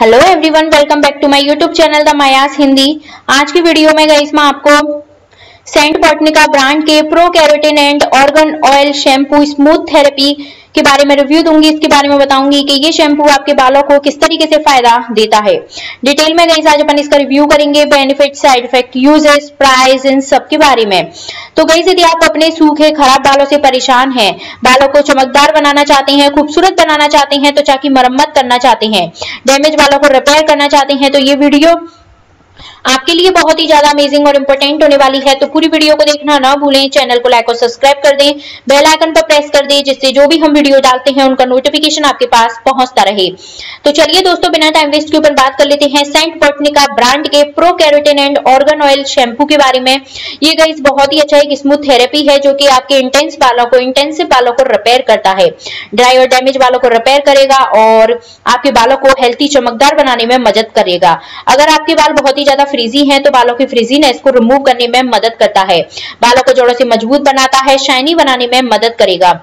Hello everyone, welcome back to my YouTube channel the Maya's Hindi. आज की video में guys मैं आपको सेंट बॉटनिका ब्रांड के pro keratin and argan oil shampoo smooth therapy के बारे में रिव्यू दूंगी। इसके बारे में बताऊंगी कि ये शैम्पू आपके बालों को किस तरीके से फायदा देता है। डिटेल में गाइस आज अपन इसका रिव्यू करेंगे, benefit, side effect, uses, price, इन सब के बारे में। तो गाइस यदि आप अपने सूखे खराब बालों से परेशान हैं, बालों को चमकदार बनाना चाहते हैं, खूबसूरत बनाना चाहते हैं, त्वचा की मरम्मत करना चाहते हैं, डैमेज बालों को रिपेयर करना चाहते हैं, तो ये वीडियो आपके लिए बहुत ही ज्यादा अमेजिंग और इम्पोर्टेंट होने वाली है। तो पूरी वीडियो को देखना ना भूलें। चैनल को लाइक और सब्सक्राइब कर दें, बेल आइकन पर प्रेस कर दें, जिससे जो भी हम वीडियो डालते हैं उनका नोटिफिकेशन आपके पास पहुंचता रहे। तो चलिए दोस्तों, बिना टाइम वेस्ट के ऊपर बात कर लेते हैं सेंट बॉटनिका ब्रांड के pro keratin and argan oil shampoo के बारे में। ये गाइस बहुत ही अच्छा एक स्मूथ थेरेपी है जो कि आपके इंटेंसिव बालों को रिपेयर करता है, ड्राई और डैमेज बालों को रिपेयर करेगा और आपके बालों को हेल्थी चमकदार बनाने में मदद करेगा। अगर आपके बाल बहुत ही ज्यादा फ्रीजी है तो बालों की फ्रीजीनेस को रिमूव करने में मदद करता है, बालों को जड़ों से मजबूत बनाता है, शाइनी बनाने में मदद करेगा।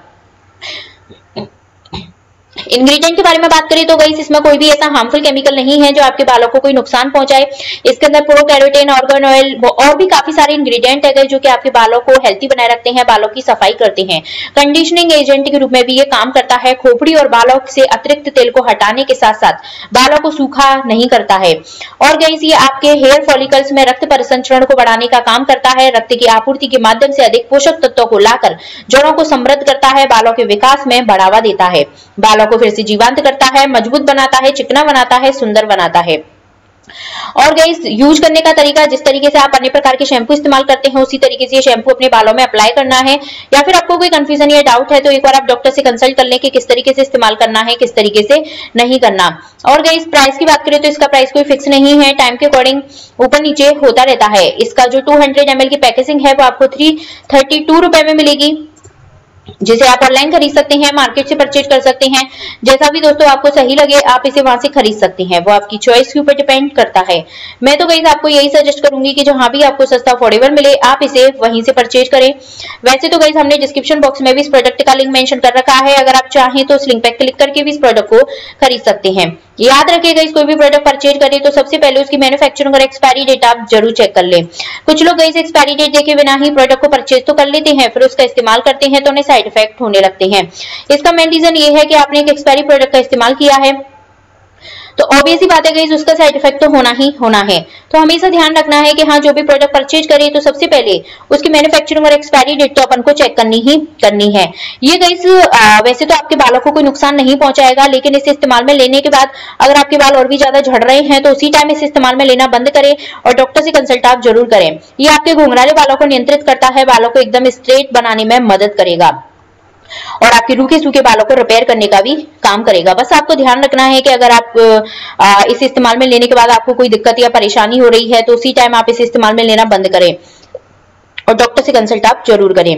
इंग्रेडिएंट के बारे में बात करें तो गाइस इसमें कोई भी ऐसा हार्मफुल केमिकल नहीं है जो आपके बालों को कोई नुकसान पहुंचाए। इसके अंदर प्रो कैरोटिन, ऑर्गन ऑयल और भी काफी सारे इंग्रेडिएंट है जो कि आपके बालों को हेल्थी बनाए रखते हैं, बालों की सफाई करते हैं। कंडीशनिंग एजेंट के रूप में भी ये काम करता है, खोपड़ी और बालों से अतिरिक्त तेल को हटाने के साथ साथ बालों को सूखा नहीं करता है। और गाइस ये आपके हेयर फॉलिकल्स में रक्त परिसंचरण को बढ़ाने का काम करता है, रक्त की आपूर्ति के माध्यम से अधिक पोषक तत्वों को लाकर जड़ों को समृद्ध करता है, बालों के विकास में बढ़ावा देता है, बालों को फिर से जीवंत करता है, मजबूत बनाता है, चिकना बनाता है, सुंदर बनाता है। और गाइस यूज करने का तरीका, जिस तरीके से आप अन्य प्रकार के शैम्पू इस्तेमाल करते हैं उसी तरीके से ये शैम्पू अपने बालों में अप्लाई करना है। या फिर आपको कोई कंफ्यूजन या डाउट है तो एक बार आप डॉक्टर से कंसल्ट कर लें कि किस तरीके से इस्तेमाल करना है, किस तरीके से नहीं करना। और गाइस प्राइस की बात करें तो इसका प्राइस कोई फिक्स नहीं है, टाइम के अकॉर्डिंग ऊपर नीचे होता रहता है। इसका जो 200 ml की पैकेजिंग है वो आपको 332 रुपए में मिलेगी, जिसे आप ऑनलाइन खरीद सकते हैं, मार्केट से परचेज कर सकते हैं। जैसा भी दोस्तों आपको सही लगे आप इसे वहां से खरीद सकते हैं, वो आपकी चॉइस के ऊपर डिपेंड करता है। मैं तो गाइस आपको यही सजेस्ट करूंगी कि जहां भी आपको सस्ता अफोर्डेबल मिले आप इसे वहीं से परचेज करें। वैसे तो गाइस हमने डिस्क्रिप्शन बॉक्स में भी इस प्रोडक्ट का लिंक मेंशन कर रखा है, अगर आप चाहें तो उस लिंक पर क्लिक करके भी इस प्रोडक्ट को खरीद सकते हैं। याद रखिएगा कोई भी प्रोडक्ट परचेज करें तो सबसे पहले उसकी मैन्युफैक्चरिंग और एक्सपायरी डेट आप जरूर चेक कर लें। कुछ लोग गाइस एक्सपायरी डेट देखे बिना ही प्रोडक्ट को परचेज तो कर लेते हैं, फिर उसका इस्तेमाल करते हैं तो उन्हें साइड इफेक्ट होने लगते हैं। इसका मेन रीजन ये है कि आपने एक एक्सपायरी प्रोडक्ट का इस्तेमाल किया है तो ऑब्वियसली बात है गाइस उसका साइड इफेक्ट तो होना ही होना है। तो हमेशा ध्यान रखना है कि हाँ, जो भी प्रोडक्ट परचेज करें तो सबसे पहले उसकी मैन्युफैक्चरिंग और एक्सपायरी डेट तो अपन को चेक करनी है। ये गाइस वैसे तो आपके बालों को कोई नुकसान नहीं पहुंचाएगा, लेकिन इसे इस्तेमाल में लेने के बाद अगर आपके बाल और भी ज्यादा झड़ रहे हैं तो उसी टाइम इसे इस्तेमाल में लेना बंद करें और डॉक्टर से कंसल्ट आप जरूर करें। ये आपके घुंघराले बालों को नियंत्रित करता है, बालों को एकदम स्ट्रेट बनाने में मदद करेगा और आपके रूखे सूखे बालों को रिपेयर करने का भी काम करेगा। बस आपको ध्यान रखना है कि अगर आप इसे इस्तेमाल में लेने के बाद आपको कोई दिक्कत या परेशानी हो रही है तो उसी टाइम आप इसे इस्तेमाल में लेना बंद करें और डॉक्टर से कंसल्ट आप जरूर करें।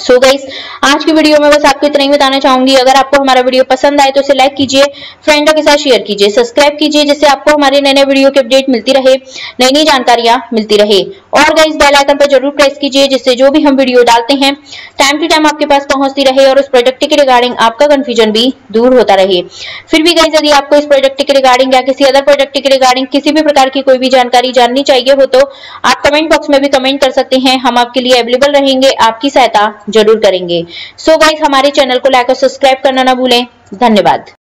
सो गाइस आज की वीडियो में बस आपको इतना ही बताना चाहूंगी। अगर आपको हमारा वीडियो पसंद आए तो इसे लाइक कीजिए, फ्रेंडों के साथ शेयर कीजिए, सब्सक्राइब कीजिए, जिससे आपको हमारे नए नए वीडियो की अपडेट मिलती रहे, नई नई जानकारियां मिलती रहे। और गाइस बेल आइकन पर जरूर प्रेस कीजिए, जिससे जो भी हम वीडियो डालते हैं टाइम टू टाइम आपके पास पहुंचती रहे और उस प्रोडक्ट के रिगार्डिंग आपका कंफ्यूजन भी दूर होता रहे। फिर भी गाइस यदि आपको इस प्रोडक्ट के रिगार्डिंग या किसी अदर प्रोडक्ट के रिगार्डिंग किसी भी प्रकार की कोई भी जानकारी जाननी चाहिए हो तो आप कमेंट बॉक्स में भी कमेंट कर सकते हैं, हम आपके लिए अवेलेबल रहेंगे, आपकी सहायता जरूर करेंगे। सो गाइस हमारे चैनल को लाइक और सब्सक्राइब करना ना भूलें। धन्यवाद।